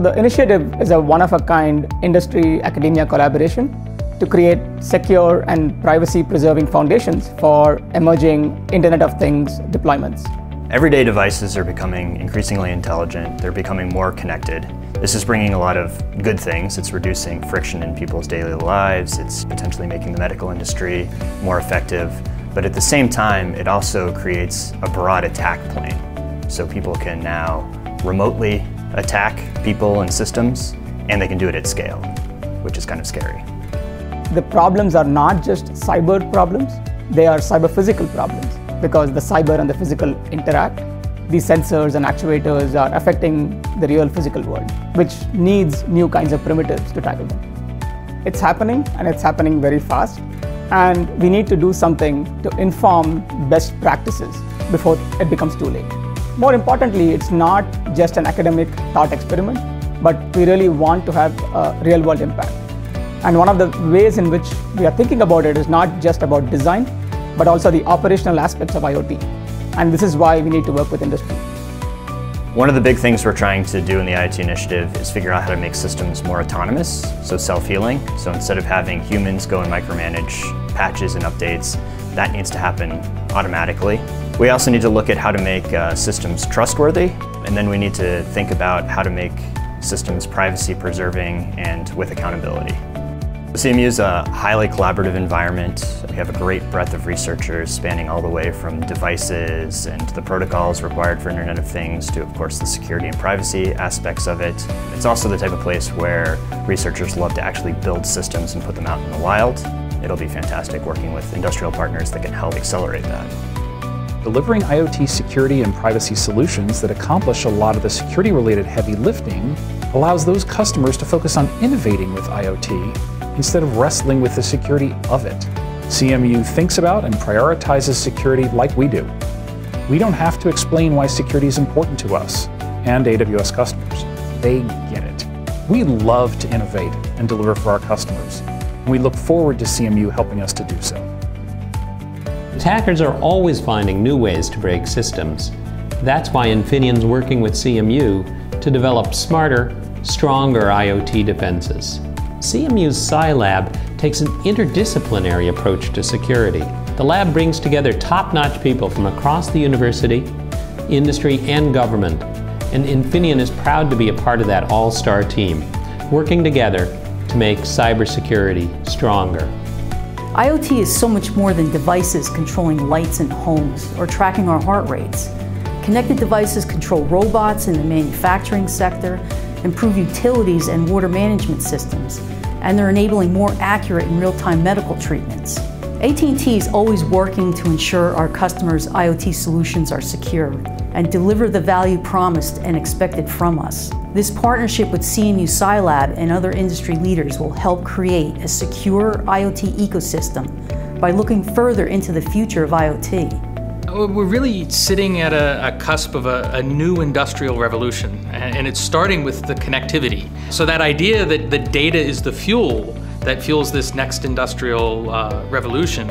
So the initiative is a one-of-a-kind industry-academia collaboration to create secure and privacy-preserving foundations for emerging Internet of Things deployments. Everyday devices are becoming increasingly intelligent. They're becoming more connected. This is bringing a lot of good things. It's reducing friction in people's daily lives. It's potentially making the medical industry more effective. But at the same time, it also creates a broad attack plane. So people can now remotely attack people and systems, and they can do it at scale, which is kind of scary. The problems are not just cyber problems, they are cyber-physical problems. Because the cyber and the physical interact, these sensors and actuators are affecting the real physical world, which needs new kinds of primitives to tackle them. It's happening, and it's happening very fast, and we need to do something to inform best practices before it becomes too late. More importantly, it's not just an academic thought experiment, but we really want to have a real-world impact. And one of the ways in which we are thinking about it is not just about design, but also the operational aspects of IoT. And this is why we need to work with industry. One of the big things we're trying to do in the IoT initiative is figure out how to make systems more autonomous, so self-healing. So instead of having humans go and micromanage patches and updates, that needs to happen automatically. We also need to look at how to make systems trustworthy, and then we need to think about how to make systems privacy-preserving and with accountability. CMU is a highly collaborative environment. We have a great breadth of researchers spanning all the way from devices and the protocols required for Internet of Things to, of course, the security and privacy aspects of it. It's also the type of place where researchers love to actually build systems and put them out in the wild. It'll be fantastic working with industrial partners that can help accelerate that. Delivering IoT security and privacy solutions that accomplish a lot of the security-related heavy lifting allows those customers to focus on innovating with IoT instead of wrestling with the security of it. CMU thinks about and prioritizes security like we do. We don't have to explain why security is important to us and AWS customers. They get it. We love to innovate and deliver for our customers, and we look forward to CMU helping us to do so. Attackers are always finding new ways to break systems. That's why Infineon's working with CMU to develop smarter, stronger IoT defenses. CMU's CyLab takes an interdisciplinary approach to security. The lab brings together top-notch people from across the university, industry, and government, and Infineon is proud to be a part of that all-star team, working together to make cybersecurity stronger. IoT is so much more than devices controlling lights in homes or tracking our heart rates. Connected devices control robots in the manufacturing sector, improve utilities and water management systems, and they're enabling more accurate and real-time medical treatments. AT&T is always working to ensure our customers' IoT solutions are secure and deliver the value promised and expected from us. This partnership with CMU CyLab and other industry leaders will help create a secure IoT ecosystem by looking further into the future of IoT. We're really sitting at a cusp of a new industrial revolution, and it's starting with the connectivity. So that idea that the data is the fuel that fuels this next industrial revolution,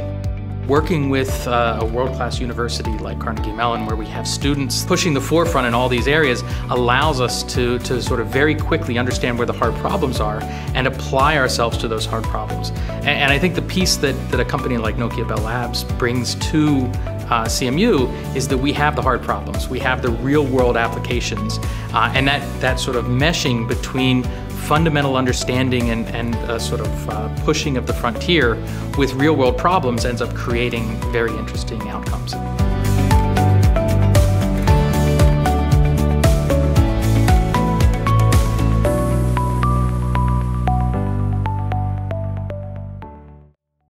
working with a world-class university like Carnegie Mellon, where we have students pushing the forefront in all these areas, allows us to sort of very quickly understand where the hard problems are and apply ourselves to those hard problems. And I think the piece that a company like Nokia Bell Labs brings to CMU is that we have the hard problems, we have the real-world applications, and that sort of meshing between fundamental understanding and sort of pushing of the frontier with real-world problems ends up creating very interesting outcomes.